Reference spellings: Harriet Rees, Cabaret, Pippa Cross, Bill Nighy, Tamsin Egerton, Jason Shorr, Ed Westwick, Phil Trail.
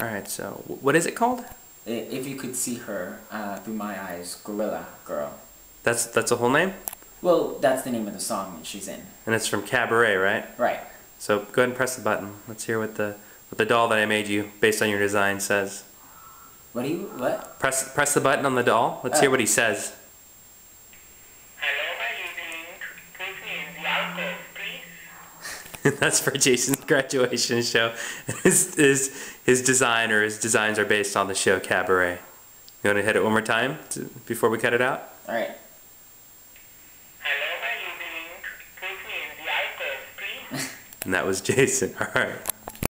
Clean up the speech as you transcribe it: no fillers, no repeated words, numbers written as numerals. All right, so what is it called? If You Could See Her Through My Eyes, Gorilla Girl. That's the whole name? Well, that's the name of the song that she's in. And it's from Cabaret, right? Right. So go ahead and press the button. Let's hear what the doll that I made you, based on your design, says. What do you, what? Press the button on the doll. Let's hear what he says. Hello, my evening. This is the outdoors, please. That's for Jason's graduation show. His design, or his designs, are based on the show Cabaret. You want to hit it one more time before we cut it out? All right. Hello, my evening. This is the outdoors, please. And that was Jason. All right.